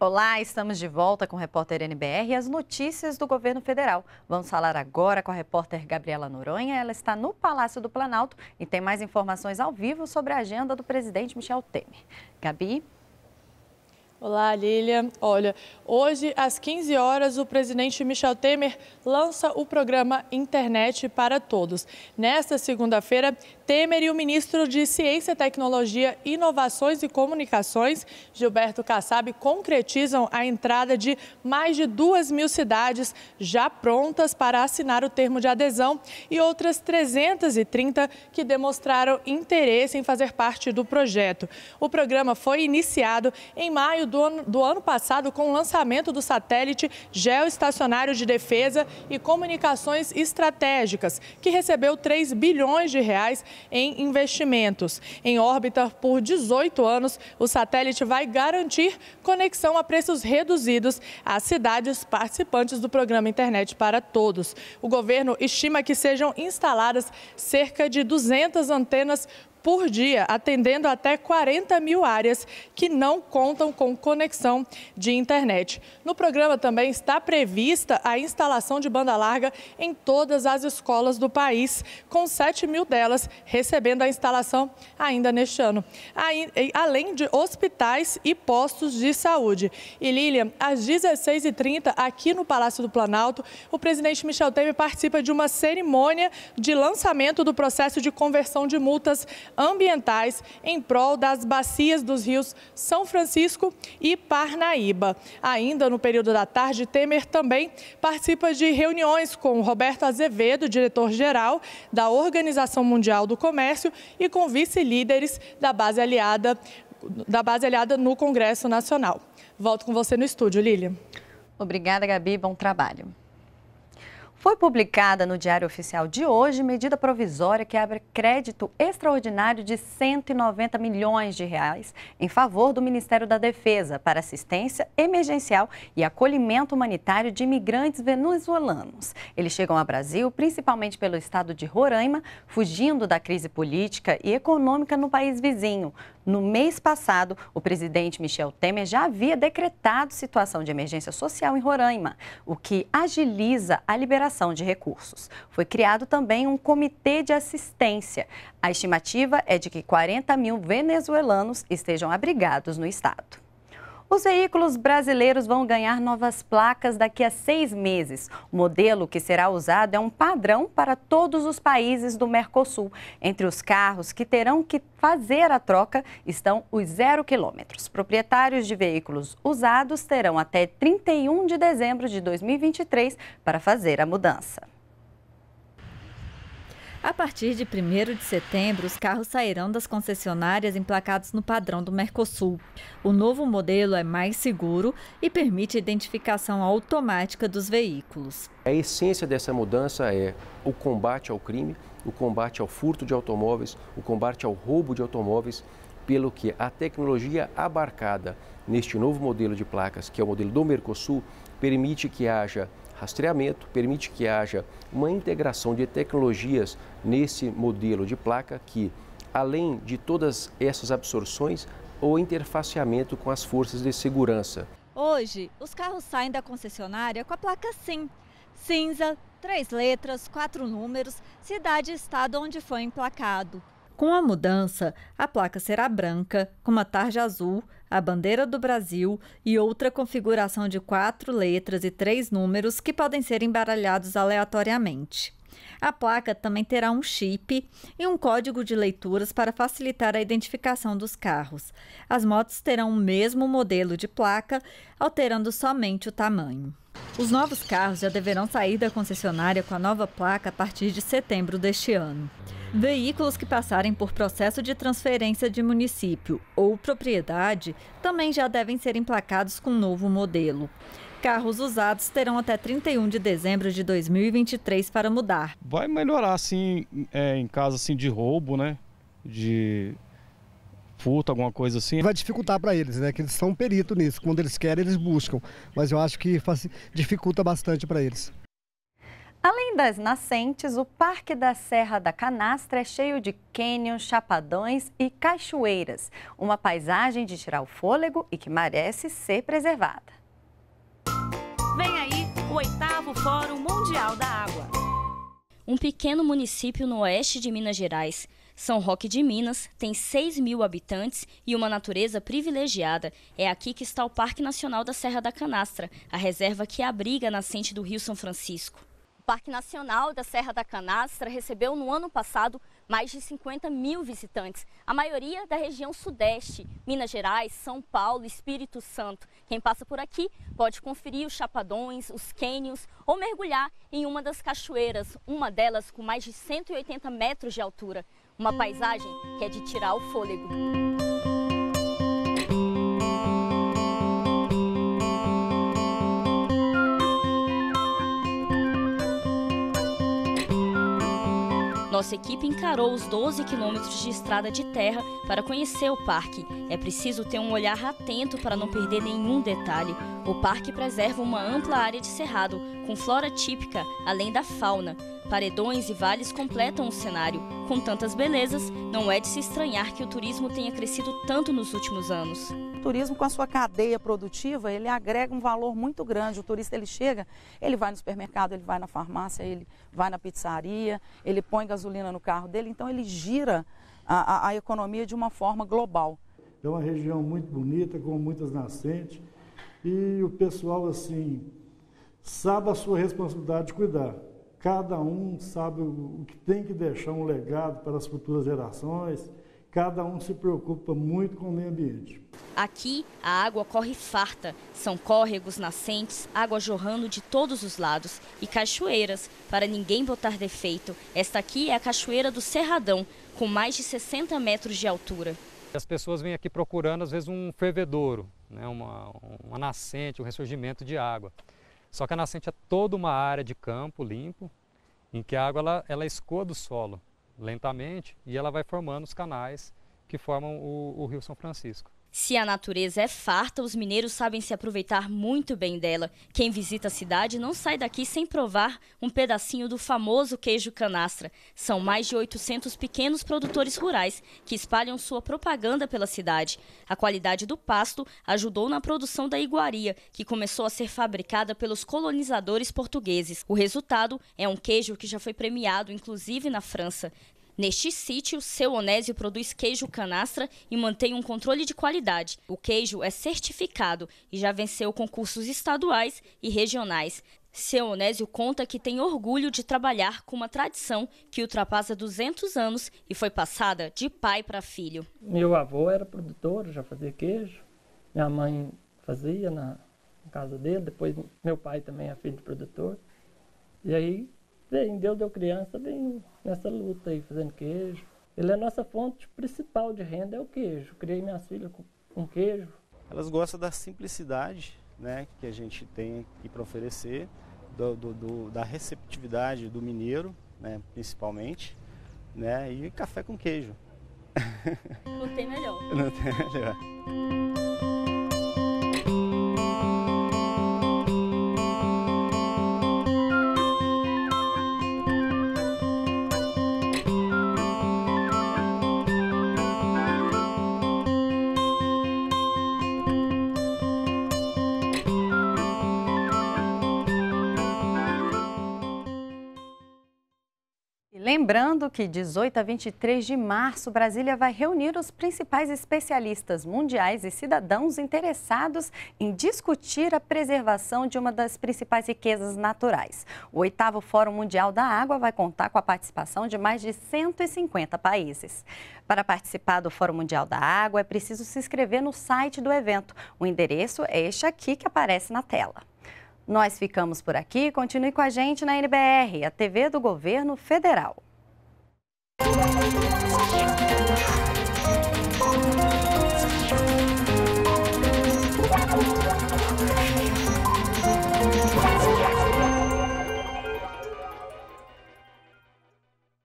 Olá, estamos de volta com o repórter NBR e as notícias do governo federal. Vamos falar agora com a repórter Gabriela Noronha. Ela está no Palácio do Planalto e tem mais informações ao vivo sobre a agenda do presidente Michel Temer. Gabi? Olá, Lília. Olha, hoje às 15 horas o presidente Michel Temer lança o programa Internet para Todos. Nesta segunda-feira, Temer e o ministro de Ciência, Tecnologia, Inovações e Comunicações, Gilberto Kassab, concretizam a entrada de mais de 2.000 cidades já prontas para assinar o termo de adesão e outras 330 que demonstraram interesse em fazer parte do projeto. O programa foi iniciado em maio do ano passado com o lançamento do satélite Geoestacionário de Defesa e Comunicações Estratégicas, que recebeu R$ 3 bilhões em investimentos. Em órbita por 18 anos, o satélite vai garantir conexão a preços reduzidos às cidades participantes do programa Internet para Todos. O governo estima que sejam instaladas cerca de 200 antenas por dia, atendendo até 40 mil áreas que não contam com conexão de internet. No programa também está prevista a instalação de banda larga em todas as escolas do país, com 7 mil delas recebendo a instalação ainda neste ano, além de hospitais e postos de saúde. E Lilian, às 16h30, aqui no Palácio do Planalto, o presidente Michel Temer participa de uma cerimônia de lançamento do processo de conversão de multas ambientais em prol das bacias dos rios São Francisco e Parnaíba. Ainda no período da tarde, Temer também participa de reuniões com Roberto Azevedo, diretor-geral da Organização Mundial do Comércio, e com vice-líderes da base aliada no Congresso Nacional. Volto com você no estúdio, Lília. Obrigada, Gabi. Bom trabalho. Foi publicada no Diário Oficial de hoje medida provisória que abre crédito extraordinário de R$ 190 milhões em favor do Ministério da Defesa para assistência emergencial e acolhimento humanitário de imigrantes venezuelanos. Eles chegam ao Brasil principalmente pelo estado de Roraima, fugindo da crise política e econômica no país vizinho. No mês passado, o presidente Michel Temer já havia decretado situação de emergência social em Roraima, o que agiliza a liberação de recursos. Foi criado também um comitê de assistência. A estimativa é de que 40 mil venezuelanos estejam abrigados no estado. Os veículos brasileiros vão ganhar novas placas daqui a 6 meses. O modelo que será usado é um padrão para todos os países do Mercosul. Entre os carros que terão que fazer a troca estão os 0 quilômetros. Proprietários de veículos usados terão até 31 de dezembro de 2023 para fazer a mudança. A partir de 1º de setembro, os carros sairão das concessionárias emplacados no padrão do Mercosul. O novo modelo é mais seguro e permite a identificação automática dos veículos. A essência dessa mudança é o combate ao crime, o combate ao furto de automóveis, o combate ao roubo de automóveis, pelo que a tecnologia abarcada neste novo modelo de placas, que é o modelo do Mercosul, permite que haja rastreamento, permite que haja uma integração de tecnologias nesse modelo de placa que, além de todas essas absorções, o interfaceamento com as forças de segurança. Hoje, os carros saem da concessionária com a placa SIM, cinza, 3 letras, 4 números, cidade e estado onde foi emplacado. Com a mudança, a placa será branca, com uma tarja azul, a bandeira do Brasil e outra configuração de 4 letras e 3 números que podem ser embaralhados aleatoriamente. A placa também terá um chip e um código de leituras para facilitar a identificação dos carros. As motos terão o mesmo modelo de placa, alterando somente o tamanho. Os novos carros já deverão sair da concessionária com a nova placa a partir de setembro deste ano. Veículos que passarem por processo de transferência de município ou propriedade também já devem ser emplacados com o novo modelo. Carros usados terão até 31 de dezembro de 2023 para mudar. Vai melhorar, assim, em caso assim, de roubo, né? De furto, alguma coisa assim. Vai dificultar para eles, né? Que eles são peritos nisso. Quando eles querem, eles buscam. Mas eu acho que dificulta bastante para eles. Além das nascentes, o Parque da Serra da Canastra é cheio de cânions, chapadões e cachoeiras. Uma paisagem de tirar o fôlego e que merece ser preservada. Vem aí o 8º Fórum Mundial da Água. Um pequeno município no oeste de Minas Gerais, São Roque de Minas, tem 6 mil habitantes e uma natureza privilegiada. É aqui que está o Parque Nacional da Serra da Canastra, a reserva que abriga a nascente do Rio São Francisco. O Parque Nacional da Serra da Canastra recebeu no ano passado mais de 50 mil visitantes, a maioria da região sudeste, Minas Gerais, São Paulo e Espírito Santo. Quem passa por aqui pode conferir os chapadões, os cânions ou mergulhar em uma das cachoeiras, uma delas com mais de 180 metros de altura. Uma paisagem que é de tirar o fôlego. Nossa equipe encarou os 12 quilômetros de estrada de terra para conhecer o parque. É preciso ter um olhar atento para não perder nenhum detalhe. O parque preserva uma ampla área de cerrado, com flora típica, além da fauna. Paredões e vales completam o cenário. Com tantas belezas, não é de se estranhar que o turismo tenha crescido tanto nos últimos anos. O turismo, com a sua cadeia produtiva, ele agrega um valor muito grande. O turista, ele chega, ele vai no supermercado, ele vai na farmácia, ele vai na pizzaria, ele põe gasolina no carro dele, então ele gira a economia de uma forma global. É uma região muito bonita, com muitas nascentes, e o pessoal, assim, sabe a sua responsabilidade de cuidar. Cada um sabe o que tem que deixar um legado para as futuras gerações. Cada um se preocupa muito com o meio ambiente. Aqui, a água corre farta. São córregos, nascentes, água jorrando de todos os lados. E cachoeiras, para ninguém botar defeito. Esta aqui é a Cachoeira do Cerradão, com mais de 60 metros de altura. As pessoas vêm aqui procurando, às vezes, um fervedouro, né? uma nascente, um ressurgimento de água. Só que a nascente é toda uma área de campo limpo, em que a água ela escoa do solo lentamente e ela vai formando os canais que formam o Rio São Francisco. Se a natureza é farta, os mineiros sabem se aproveitar muito bem dela. Quem visita a cidade não sai daqui sem provar um pedacinho do famoso queijo canastra. São mais de 800 pequenos produtores rurais que espalham sua propaganda pela cidade. A qualidade do pasto ajudou na produção da iguaria, que começou a ser fabricada pelos colonizadores portugueses. O resultado é um queijo que já foi premiado, inclusive na França. Neste sítio, seu Onésio produz queijo canastra e mantém um controle de qualidade. O queijo é certificado e já venceu concursos estaduais e regionais. Seu Onésio conta que tem orgulho de trabalhar com uma tradição que ultrapassa 200 anos e foi passada de pai para filho. Meu avô era produtor, já fazia queijo. Minha mãe fazia na casa dele, depois meu pai também é filho de produtor. E aí... Deu criança, vem nessa luta aí, fazendo queijo. Ele é a nossa fonte principal de renda, é o queijo. Criei minhas filhas com queijo. Elas gostam da simplicidade, né, que a gente tem aqui para oferecer, da receptividade do mineiro, né, principalmente, né, e café com queijo. Não tem melhor. Não tem melhor. Lembrando que 18 a 23 de março, Brasília vai reunir os principais especialistas mundiais e cidadãos interessados em discutir a preservação de uma das principais riquezas naturais. O 8º Fórum Mundial da Água vai contar com a participação de mais de 150 países. Para participar do Fórum Mundial da Água, é preciso se inscrever no site do evento. O endereço é este aqui que aparece na tela. Nós ficamos por aqui. Continue com a gente na NBR, a TV do Governo Federal.